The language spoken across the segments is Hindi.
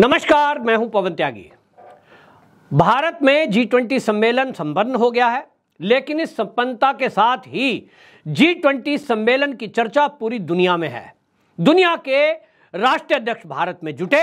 नमस्कार, मैं हूं पवन त्यागी। भारत में G20 सम्मेलन संपन्न हो गया है, लेकिन इस संपन्नता के साथ ही G20 सम्मेलन की चर्चा पूरी दुनिया में है। दुनिया के राष्ट्रीय अध्यक्ष भारत में जुटे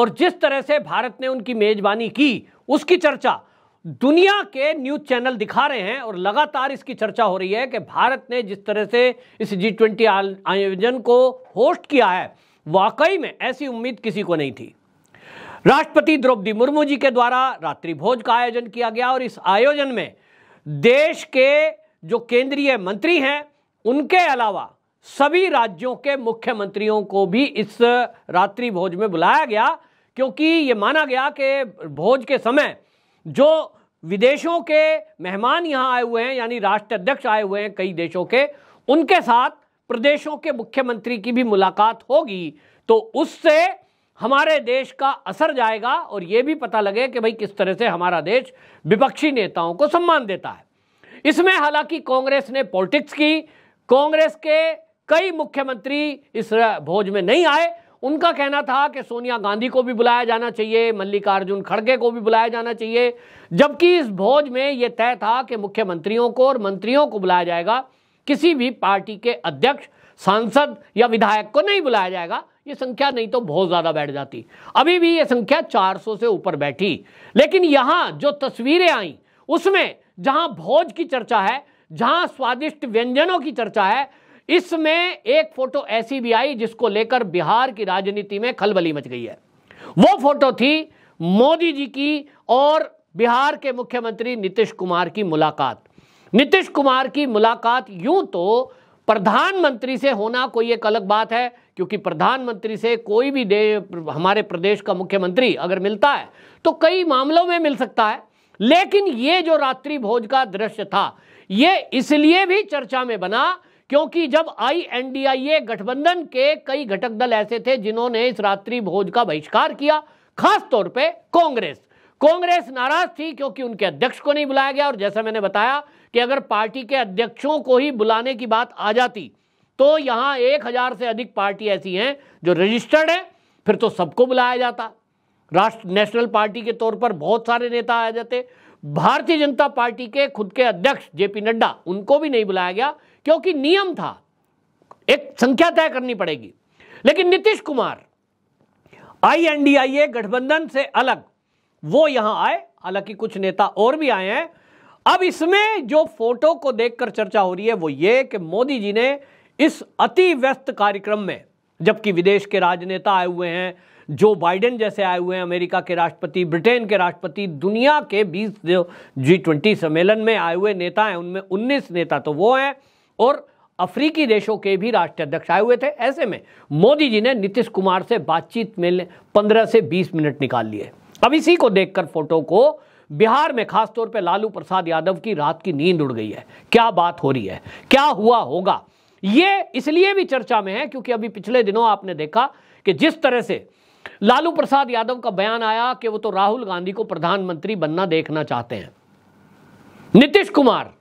और जिस तरह से भारत ने उनकी मेजबानी की, उसकी चर्चा दुनिया के न्यूज चैनल दिखा रहे हैं और लगातार इसकी चर्चा हो रही है कि भारत ने जिस तरह से इस G20 आयोजन को होस्ट किया है, वाकई में ऐसी उम्मीद किसी को नहीं थी। राष्ट्रपति द्रौपदी मुर्मू जी के द्वारा रात्रि भोज का आयोजन किया गया और इस आयोजन में देश के जो केंद्रीय मंत्री हैं उनके अलावा सभी राज्यों के मुख्यमंत्रियों को भी इस रात्रि भोज में बुलाया गया, क्योंकि ये माना गया कि भोज के समय जो विदेशों के मेहमान यहाँ आए हुए हैं, यानी राष्ट्राध्यक्ष आए हुए हैं कई देशों के, उनके साथ प्रदेशों के मुख्यमंत्री की भी मुलाकात होगी, तो उससे हमारे देश का असर जाएगा और ये भी पता लगे कि भाई किस तरह से हमारा देश विपक्षी नेताओं को सम्मान देता है। इसमें हालांकि कांग्रेस ने पॉलिटिक्स की, कांग्रेस के कई मुख्यमंत्री इस भोज में नहीं आए। उनका कहना था कि सोनिया गांधी को भी बुलाया जाना चाहिए, मल्लिकार्जुन खड़गे को भी बुलाया जाना चाहिए, जबकि इस भोज में यह तय था कि मुख्यमंत्रियों को और मंत्रियों को बुलाया जाएगा, किसी भी पार्टी के अध्यक्ष, सांसद या विधायक को नहीं बुलाया जाएगा। ये संख्या नहीं तो बहुत ज़्यादा बैठ जाती, अभी भी ये संख्या 400 से ऊपर बैठी। लेकिन यहाँ जो तस्वीरें आईं उसमें जहाँ भोज की चर्चा है, जहाँ स्वादिष्ट व्यंजनों की चर्चा है, इसमें एक फोटो ऐसी भी आई जिसको लेकर बिहार की राजनीति में खलबली मच गई है। वो फोटो थी मोदी जी की और बिहार के मुख्यमंत्री नीतीश कुमार की मुलाकात। नीतीश कुमार की मुलाकात यूं तो प्रधानमंत्री से होना कोई एक अलग बात है, क्योंकि प्रधानमंत्री से कोई भी हमारे प्रदेश का मुख्यमंत्री अगर मिलता है तो कई मामलों में मिल सकता है। लेकिन ये जो रात्रि भोज का दृश्य था, ये इसलिए भी चर्चा में बना क्योंकि जब INDIA गठबंधन के कई घटक दल ऐसे थे जिन्होंने इस रात्रि भोज का बहिष्कार किया, खास तौर पे कांग्रेस नाराज थी क्योंकि उनके अध्यक्ष को नहीं बुलाया गया। और जैसा मैंने बताया कि अगर पार्टी के अध्यक्षों को ही बुलाने की बात आ जाती तो यहाँ 1000 से अधिक पार्टी ऐसी हैं जो रजिस्टर्ड है, फिर तो सबको बुलाया जाता। नेशनल पार्टी के तौर पर बहुत सारे नेता आ जाते। भारतीय जनता पार्टी के खुद के अध्यक्ष JP नड्डा, उनको भी नहीं बुलाया गया क्योंकि नियम था, एक संख्या तय करनी पड़ेगी। लेकिन नीतीश कुमार INDIA गठबंधन से अलग वो यहां आए, हालांकि कुछ नेता और भी आए हैं। अब इसमें जो फोटो को देखकर चर्चा हो रही है वो ये कि मोदी जी ने इस अति व्यस्त कार्यक्रम में, जबकि विदेश के राजनेता आए हुए हैं, जो बाइडन जैसे आए हुए हैं, अमेरिका के राष्ट्रपति, ब्रिटेन के राष्ट्रपति, दुनिया के 20 जो G20 सम्मेलन में आए हुए नेता हैं उनमें 19 नेता तो वो हैं और अफ्रीकी देशों के भी राष्ट्राध्यक्ष आए हुए थे। ऐसे में मोदी जी ने नीतीश कुमार से बातचीत में 15 से 20 मिनट निकाल लिए। अब इसी को देखकर फोटो को बिहार में खासतौर पर लालू प्रसाद यादव की रात की नींद उड़ गई है। क्या बात हो रही है, क्या हुआ होगा, ये इसलिए भी चर्चा में है क्योंकि अभी पिछले दिनों आपने देखा कि जिस तरह से लालू प्रसाद यादव का बयान आया कि वो तो राहुल गांधी को प्रधानमंत्री बनना देखना चाहते हैं। नीतीश कुमार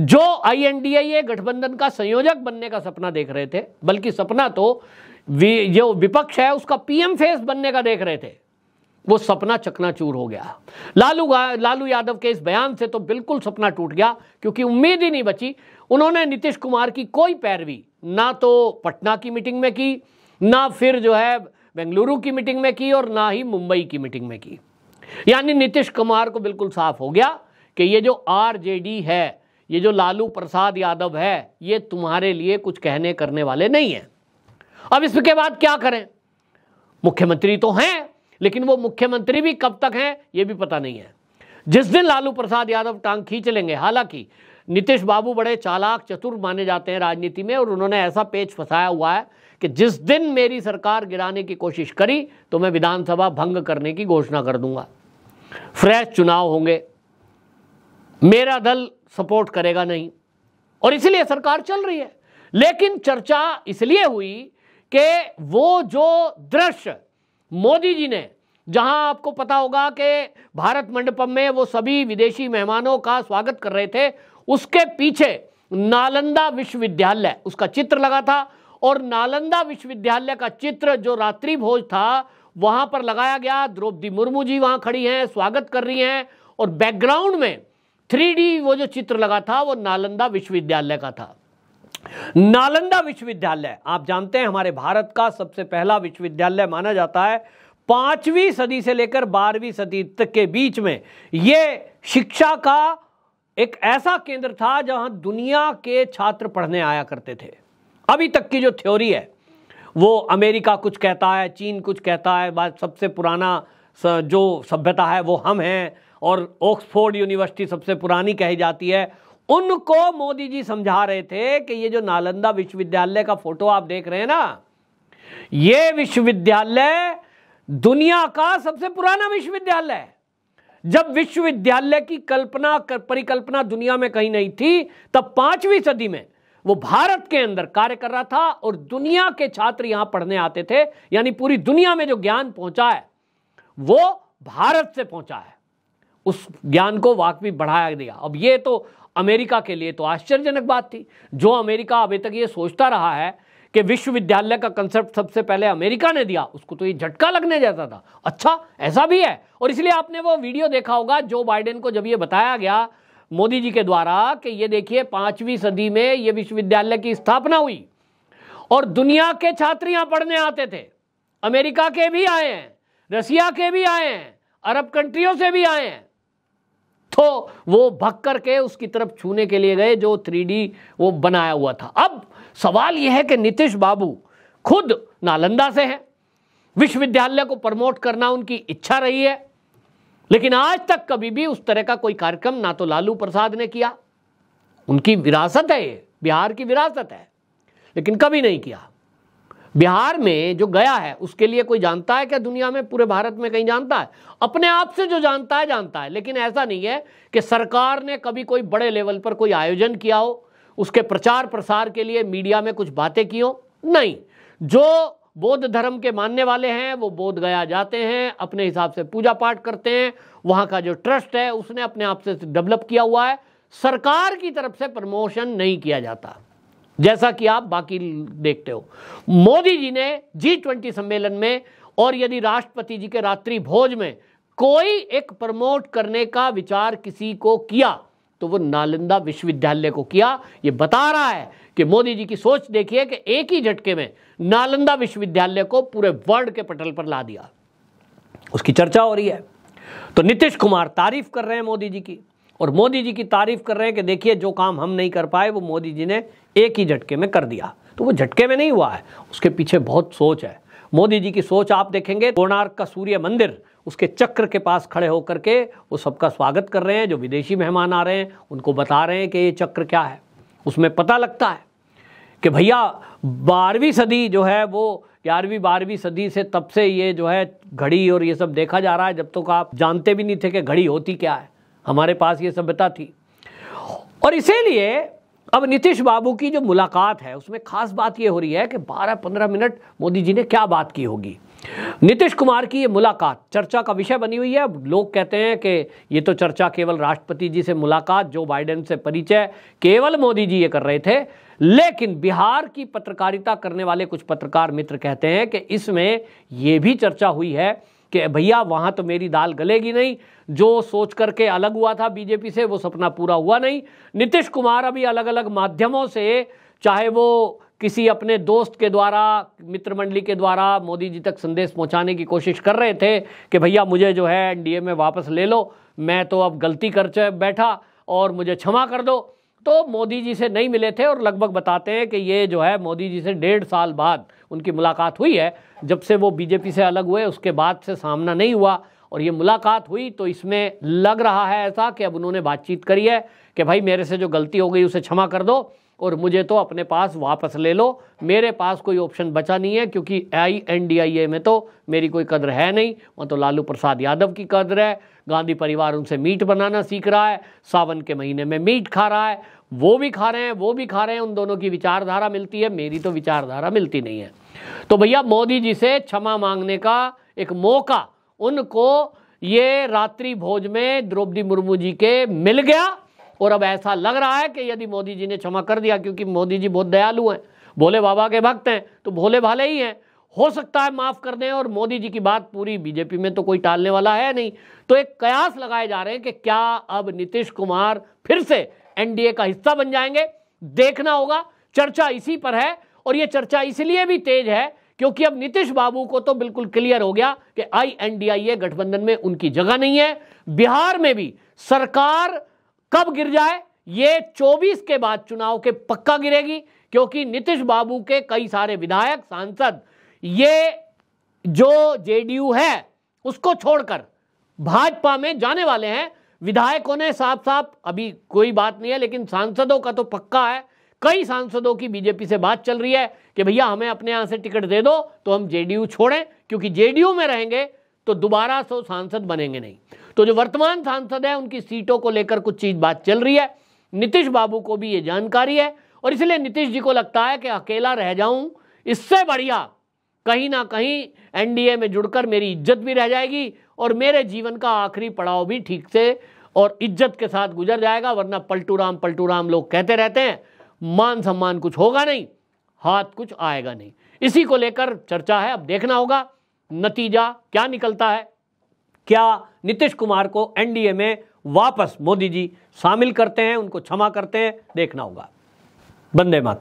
जो INDIA गठबंधन का संयोजक बनने का सपना देख रहे थे, बल्कि सपना तो जो विपक्ष है उसका PM फेस बनने का देख रहे थे, वो सपना चकनाचूर हो गया। लालू यादव के इस बयान से तो बिल्कुल सपना टूट गया क्योंकि उम्मीद ही नहीं बची। उन्होंने नीतीश कुमार की कोई पैरवी ना तो पटना की मीटिंग में की, ना फिर जो है बेंगलुरु की मीटिंग में की, और ना ही मुंबई की मीटिंग में की। यानी नीतीश कुमार को बिल्कुल साफ हो गया कि ये जो RJD है, ये जो लालू प्रसाद यादव है, ये तुम्हारे लिए कुछ कहने करने वाले नहीं है। अब इसके बाद क्या करें, मुख्यमंत्री तो हैं लेकिन वो मुख्यमंत्री भी कब तक हैं ये भी पता नहीं है। जिस दिन लालू प्रसाद यादव टांग खींच लेंगे, हालांकि नीतीश बाबू बड़े चालाक चतुर माने जाते हैं राजनीति में और उन्होंने ऐसा पेच फंसाया हुआ है कि जिस दिन मेरी सरकार गिराने की कोशिश करी तो मैं विधानसभा भंग करने की घोषणा कर दूंगा, फ्रेश चुनाव होंगे, मेरा दल सपोर्ट करेगा नहीं, और इसलिए सरकार चल रही है। लेकिन चर्चा इसलिए हुई कि वो जो दृश्य मोदी जी ने, जहां आपको पता होगा कि भारत मंडपम में वो सभी विदेशी मेहमानों का स्वागत कर रहे थे, उसके पीछे नालंदा विश्वविद्यालय उसका चित्र लगा था और नालंदा विश्वविद्यालय का चित्र जो रात्रि भोज था वहां पर लगाया गया। द्रौपदी मुर्मू जी वहां खड़ी हैं, स्वागत कर रही हैं, और बैकग्राउंड में 3D वो जो चित्र लगा था वो नालंदा विश्वविद्यालय का था। नालंदा विश्वविद्यालय आप जानते हैं हमारे भारत का सबसे पहला विश्वविद्यालय माना जाता है। 5वीं सदी से लेकर 12वीं सदी तक के बीच में ये शिक्षा का एक ऐसा केंद्र था जहां दुनिया के छात्र पढ़ने आया करते थे। अभी तक की जो थ्योरी है वो अमेरिका कुछ कहता है, चीन कुछ कहता है, बाद सबसे पुराना जो सभ्यता है वो हम हैं, और ऑक्सफोर्ड यूनिवर्सिटी सबसे पुरानी कही जाती है। उनको मोदी जी समझा रहे थे कि ये जो नालंदा विश्वविद्यालय का फोटो आप देख रहे हैं ना, ये विश्वविद्यालय दुनिया का सबसे पुराना विश्वविद्यालय है। जब विश्वविद्यालय की कल्पना परिकल्पना दुनिया में कहीं नहीं थी, तब 5वीं सदी में वो भारत के अंदर कार्य कर रहा था और दुनिया के छात्र यहां पढ़ने आते थे। यानी पूरी दुनिया में जो ज्ञान पहुंचा है वो भारत से पहुंचा है। उस ज्ञान को वाकई बढ़ाया गया। अब ये तो अमेरिका के लिए तो आश्चर्यजनक बात थी, जो अमेरिका अभी तक ये सोचता रहा है कि विश्वविद्यालय का कंसेप्ट सबसे पहले अमेरिका ने दिया, उसको तो ये झटका लगने जाता था। अच्छा, ऐसा भी है। और इसलिए आपने वो वीडियो देखा होगा जो बाइडन को जब ये बताया गया मोदी जी के द्वारा कि ये देखिए 5वीं सदी में ये विश्वविद्यालय की स्थापना हुई और दुनिया के छात्र यहां पढ़ने आते थे। अमेरिका के भी आए हैं, रसिया के भी आए हैं, अरब कंट्रियों से भी आए हैं। तो वो भग करके उसकी तरफ छूने के लिए गए जो 3D वो बनाया हुआ था। अब सवाल यह है कि नीतीश बाबू खुद नालंदा से हैं, विश्वविद्यालय को प्रमोट करना उनकी इच्छा रही है, लेकिन आज तक कभी भी उस तरह का कोई कार्यक्रम ना तो लालू प्रसाद ने किया, उनकी विरासत है ये, बिहार की विरासत है, लेकिन कभी नहीं किया। बिहार में जो गया है उसके लिए कोई जानता है क्या दुनिया में, पूरे भारत में कहीं जानता है? अपने आप से जो जानता है जानता है, लेकिन ऐसा नहीं है कि सरकार ने कभी कोई बड़े लेवल पर कोई आयोजन किया हो, उसके प्रचार प्रसार के लिए मीडिया में कुछ बातें की हो। नहीं, जो बौद्ध धर्म के मानने वाले हैं वो बोध गया जाते हैं, अपने हिसाब से पूजा पाठ करते हैं, वहाँ का जो ट्रस्ट है उसने अपने आप से डेवलप किया हुआ है, सरकार की तरफ से प्रमोशन नहीं किया जाता, जैसा कि आप बाकी देखते हो। मोदी जी ने G20 सम्मेलन में और यदि राष्ट्रपति जी के रात्रि भोज में कोई एक प्रमोट करने का विचार किसी को किया तो वो नालंदा विश्वविद्यालय को किया। ये बता रहा है कि मोदी जी की सोच देखिए कि एक ही झटके में नालंदा विश्वविद्यालय को पूरे वर्ल्ड के पटल पर ला दिया, उसकी चर्चा हो रही है। तो नीतीश कुमार तारीफ कर रहे हैं मोदी जी की, और मोदी जी की तारीफ कर रहे हैं कि देखिए जो काम हम नहीं कर पाए वो मोदी जी ने एक ही झटके में कर दिया। तो वो झटके में नहीं हुआ है, उसके पीछे बहुत सोच है। मोदी जी की सोच आप देखेंगे, कोणार्क का सूर्य मंदिर उसके चक्र के पास खड़े होकर के वो सबका स्वागत कर रहे हैं। जो विदेशी मेहमान आ रहे हैं उनको बता रहे हैं कि ये चक्र क्या है। उसमें पता लगता है कि भैया 12वीं सदी जो है वो 11वीं 12वीं सदी से, तब से ये जो है घड़ी और ये सब देखा जा रहा है, जब तक आप जानते भी नहीं थे कि घड़ी होती क्या है, हमारे पास ये सभ्यता थी। और इसीलिए अब नीतीश बाबू की जो मुलाकात है उसमें खास बात ये हो रही है कि 12-15 मिनट मोदी जी ने क्या बात की होगी। नीतीश कुमार की ये मुलाकात चर्चा का विषय बनी हुई है। अब लोग कहते हैं कि ये तो चर्चा केवल राष्ट्रपति जी से मुलाकात, जो बाइडन से परिचय, केवल मोदी जी ये कर रहे थे। लेकिन बिहार की पत्रकारिता करने वाले कुछ पत्रकार मित्र कहते हैं कि इसमें ये भी चर्चा हुई है कि भैया वहाँ तो मेरी दाल गलेगी नहीं, जो सोच करके अलग हुआ था बीजेपी से वो सपना पूरा हुआ नहीं। नीतीश कुमार अभी अलग अलग माध्यमों से, चाहे वो किसी अपने दोस्त के द्वारा, मित्र मंडली के द्वारा मोदी जी तक संदेश पहुंचाने की कोशिश कर रहे थे कि भैया मुझे जो है NDA में वापस ले लो, मैं तो अब गलती कर बैठा और मुझे क्षमा कर दो। तो मोदी जी से नहीं मिले थे और लगभग बताते हैं कि ये जो है मोदी जी से 1.5 साल बाद उनकी मुलाकात हुई है। जब से वो बीजेपी से अलग हुए उसके बाद से सामना नहीं हुआ और ये मुलाकात हुई, तो इसमें लग रहा है ऐसा कि अब उन्होंने बातचीत करी है कि भाई मेरे से जो गलती हो गई उसे क्षमा कर दो और मुझे तो अपने पास वापस ले लो, मेरे पास कोई ऑप्शन बचा नहीं है, क्योंकि INDIA में तो मेरी कोई कद्र है नहीं, वहाँ तो लालू प्रसाद यादव की कद्र है। गांधी परिवार उनसे मीट बनाना सीख रहा है, सावन के महीने में मीट खा रहा है, वो भी खा रहे हैं वो भी खा रहे हैं, उन दोनों की विचारधारा मिलती है, मेरी तो विचारधारा मिलती नहीं है। तो भैया मोदी जी से क्षमा मांगने का एक मौका उनको ये रात्रि भोज में द्रौपदी मुर्मू जी के मिल गया। और अब ऐसा लग रहा है कि यदि मोदी जी ने क्षमा कर दिया, क्योंकि मोदी जी बहुत दयालु हैं, भोले बाबा के भक्त हैं, तो भोले भाले ही हैं, हो सकता है माफ कर दें और मोदी जी की बात पूरी बीजेपी में तो कोई टालने वाला है नहीं। तो एक कयास लगाए जा रहे हैं कि क्या अब नीतीश कुमार फिर से एनडीए का हिस्सा बन जाएंगे, देखना होगा। चर्चा इसी पर है और ये चर्चा इसलिए भी तेज है क्योंकि अब नीतीश बाबू को तो बिल्कुल क्लियर हो गया कि INDIA गठबंधन में उनकी जगह नहीं है। बिहार में भी सरकार कब गिर जाए ये 24 के बाद चुनाव के पक्का गिरेगी, क्योंकि नीतीश बाबू के कई सारे विधायक सांसद ये जो JDU है उसको छोड़कर भाजपा में जाने वाले हैं। विधायकों ने साफ साफ, अभी कोई बात नहीं है लेकिन सांसदों का तो पक्का है। कई सांसदों की बीजेपी से बात चल रही है कि भैया हमें अपने यहाँ से टिकट दे दो तो हम JDU छोड़ें, क्योंकि JDU में रहेंगे तो दोबारा 100 सांसद बनेंगे नहीं। तो जो वर्तमान सांसद हैं उनकी सीटों को लेकर कुछ चीज बात चल रही है। नीतीश बाबू को भी ये जानकारी है और इसलिए नीतीश जी को लगता है कि अकेला रह जाऊं, इससे बढ़िया कहीं ना कहीं एनडीए में जुड़कर मेरी इज्जत भी रह जाएगी और मेरे जीवन का आखिरी पड़ाव भी ठीक से और इज्जत के साथ गुजर जाएगा, वरना पलटू राम लोग कहते रहते हैं, मान सम्मान कुछ होगा नहीं, हाथ कुछ आएगा नहीं। इसी को लेकर चर्चा है। अब देखना होगा नतीजा क्या निकलता है, क्या नीतीश कुमार को एनडीए में वापस मोदी जी शामिल करते हैं, उनको क्षमा करते हैं, देखना होगा। वंदे मातरम।